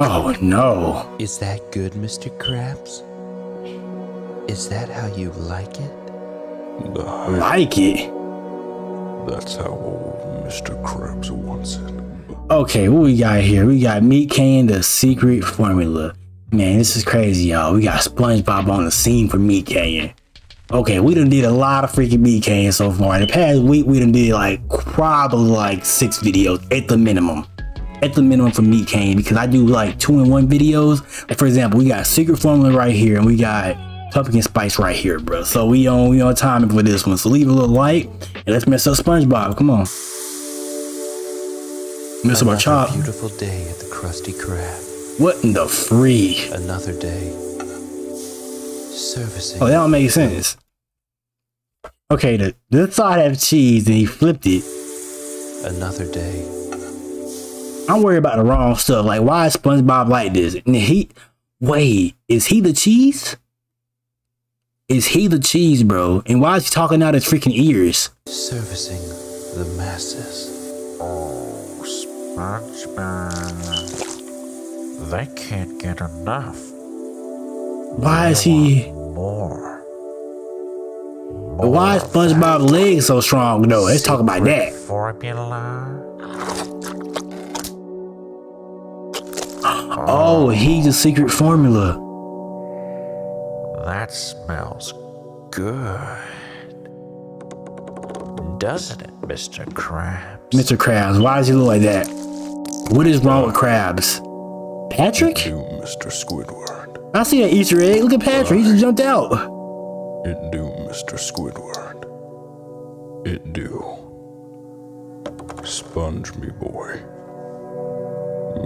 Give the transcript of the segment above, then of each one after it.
Oh no. Is that good, Mr. Krabs? Is that how you like it? Like it? That's how old Mr. Krabs wants it. Okay, what we got here? We got Meat Canyon, the secret formula. Man, this is crazy, y'all. We got SpongeBob on the scene for Meat Canyon. Okay, we done did a lot of freaking Meat Canyon so far. In the past week, we done did like probably like 6 videos at the minimum. At the minimum for Meat Canyon, because I do like 2-in-1 videos. Like for example, we got secret formula right here, and we got pumpkin spice right here, bro. So we on time for this one. So leave a little like, and let's mess up SpongeBob. Come on, mess up our chop. Beautiful day at the Krusty Krab. What in the free? Another day. Servicing. Oh, that don't make sense. Okay, the side have cheese, and he flipped it. Another day. I'm worried about the wrong stuff. Like, why is SpongeBob like this? And wait, is he the cheese? Is he the cheese, bro? And why is he talking out his freaking ears? Servicing the masses. Oh, SpongeBob. They can't get enough. Why is he... More. But why is SpongeBob's legs so strong? No, let's talk about that. Formula. Oh, he's a secret formula. That smells good, doesn't it, Mr. Krabs? Mr. Krabs, why does he look like that? What is wrong with Krabs? Patrick? It do, Mr. Squidward. I see that Easter egg. Look at Patrick. He just jumped out. It do, Mr. Squidward. It do. Sponge me, boy.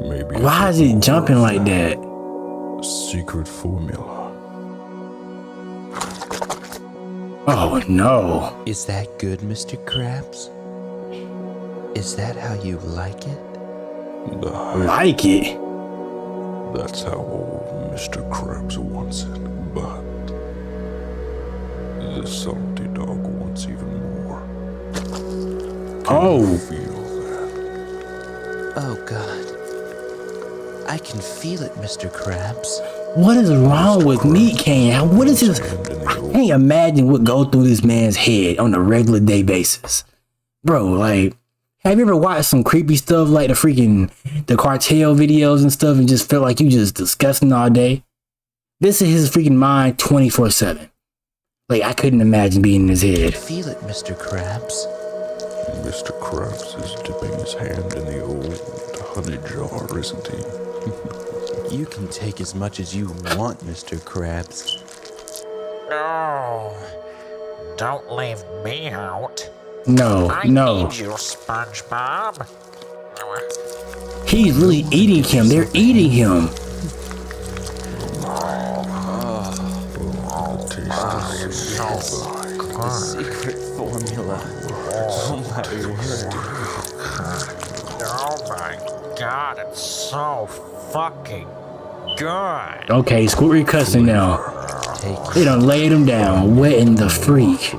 Maybe why is he jumping like that? Secret formula. Oh no. Is that good, Mr. Krabs? Is that how you like it? Like it? That's how old Mr. Krabs wants it, but the salty dog wants even more. Can you feel that? Oh god. I can feel it, Mr. Krabs. What is wrong with Meat Canyon? What is his... I can't imagine what goes through this man's head on a regular day basis. Bro, like, have you ever watched some creepy stuff like the freaking... the cartel videos and stuff and just felt like you just disgusting all day? This is his freaking mind 24/7. Like, I couldn't imagine being in his head. I can feel it, Mr. Krabs. Mr. Krabs is dipping his hand in the old honey jar, isn't he? You can take as much as you want, Mr. Krabs. No, don't leave me out. No, I need you, SpongeBob. He's really eating him. They're eating him. The secret formula. Oh my god, it's so fucking good. Okay, Squidward cussing now. They done laid him down, wet in the freak.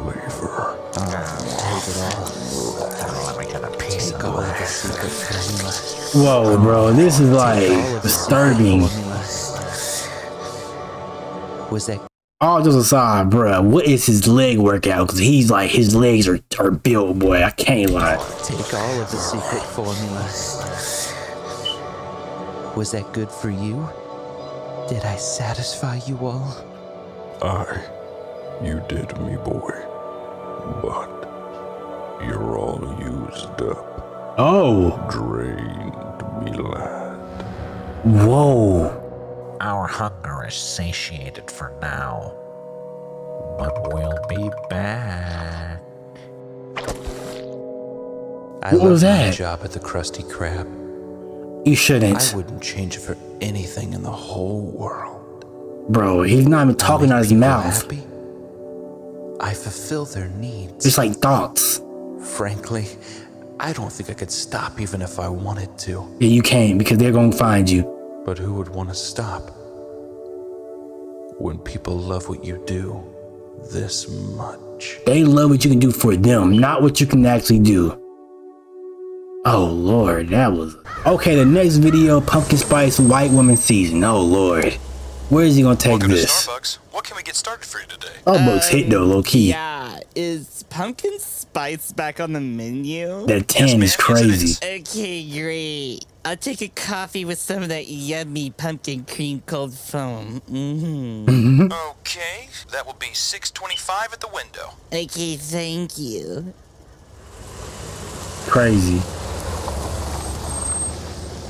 Whoa, bro, this is like disturbing. Was that all just aside, bro? What is his leg workout? Cause he's like his legs are built, boy. I can't lie. Take all of the secret formulas. Was that good for you? Did I satisfy you all? You did me, boy. But you're all used up. Oh. Drained me, lad. Whoa. Our hunger is satiated for now. But we'll be back. What was that? I love my job at the Krusty Krab. You shouldn't. I wouldn't change it for anything in the whole world. Bro, he's not even talking out his mouth. Happy, I fulfill their needs. It's like thoughts. Frankly, I don't think I could stop even if I wanted to. Yeah, you can't because they're going to find you. But who would want to stop? When people love what you do this much. They love what you can do for them, not what you can actually do. Oh Lord, that was... Okay, the next video, Pumpkin Spice White Woman Season. Oh Lord. Where is he gonna take this? Welcome to Starbucks. What can we get started for you today? Starbucks hit though, low key. Yeah, is Pumpkin Spice back on the menu? That tan is crazy. Okay, great. I'll take a coffee with some of that yummy pumpkin cream cold foam. Okay, that will be $6.25 at the window. Okay, thank you. Crazy.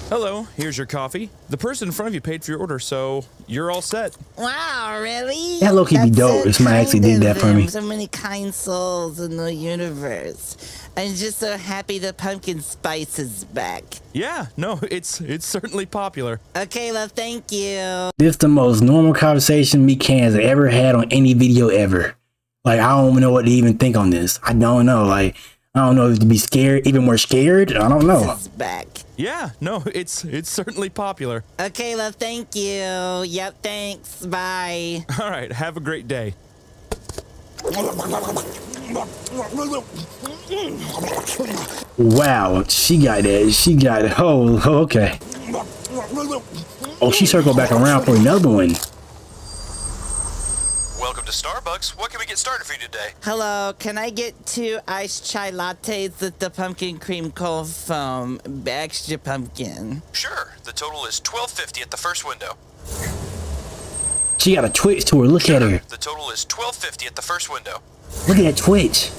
Hello, here's your coffee. The person in front of you paid for your order, so you're all set. Wow, really? That low-key be dope if somebody actually did that for me. So many kind souls in the universe. I'm just so happy the pumpkin spice is back. Yeah, no, it's certainly popular. Okay, well, thank you. This is the most normal conversation me cans have ever had on any video ever. Like, I don't know what to even think on this. I don't know, like... I don't know if to be scared, even more scared. I don't know. It's back. Yeah, no, it's certainly popular. Okay, well, thank you. Yep, thanks. Bye. All right, have a great day. Wow, she got it. She got it. Oh, okay. Oh, she circled back around for another one. Welcome to Starbucks. What can we get started for you today? Hello, can I get 2 iced chai lattes with the pumpkin cream cold foam, extra pumpkin? Sure. The total is $12.50 at the first window. She got a twitch to her. Look at her. The total is $12.50 at the first window. Look at that twitch.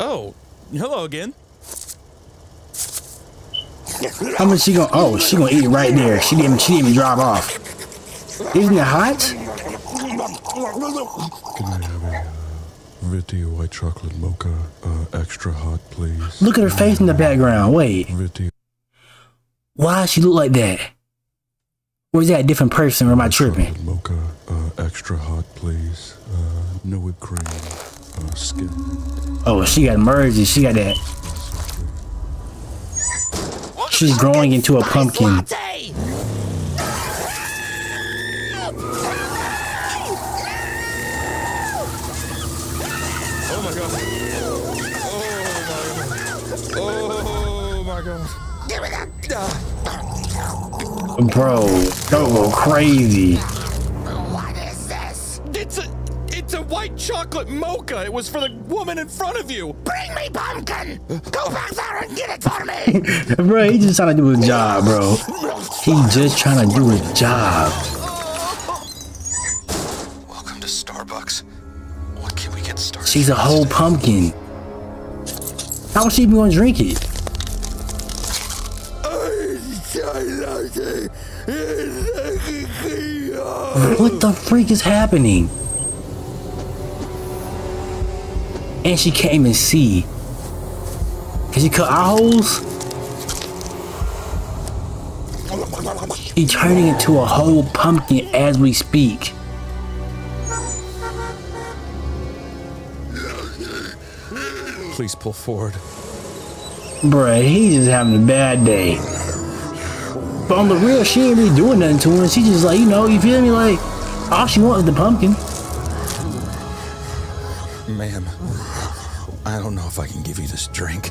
Oh, hello again. How much she gonna? Oh, she gonna eat it right there. She didn't even drop off. Isn't it hot? Can I have a Viti white chocolate mocha, extra hot, please? Look at her face in the background. Wait. Viti. Why does she look like that? Or is that a different person? Or am I tripping? Mocha, extra hot, please. No whipped cream. Skin. Oh, she got merged. She got that. She's growing into a pumpkin. Bro, don't go crazy. What is this? It's a white chocolate mocha. It was for the woman in front of you. Bring me pumpkin. Go back there and get it for me. Bro, he just trying to do his job, bro. He just trying to do his job. Welcome to Starbucks. What can we get started? She's a whole pumpkin. How is she even gonna drink it? What the freak is happening? And she can't even see. Can she cut eye holes? She's turning into a whole pumpkin as we speak. Please pull forward. Bruh, he's just having a bad day. But on the real, she ain't really doing nothing to him. She just like, you know, you feel me? Like, all she wants is the pumpkin. Ma'am, I don't know if I can give you this drink.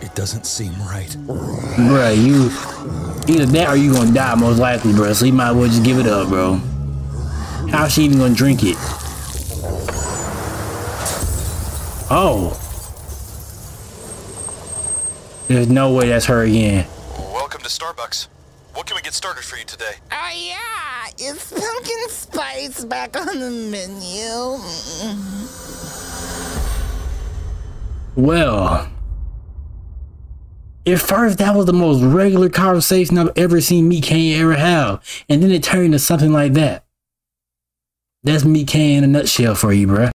It doesn't seem right. Bruh, you... Either that or you gonna die most likely, bruh. So you might as well just give it up, bro. How's she even gonna drink it? Oh. There's no way that's her again. Welcome to Starbucks. What can we get started for you today? Oh yeah, it's pumpkin spice back on the menu. Well, at first that was the most regular conversation I've ever seen Meat Canyon ever have, and then it turned to something like that. That's Meat Canyon in a nutshell for you, bruh.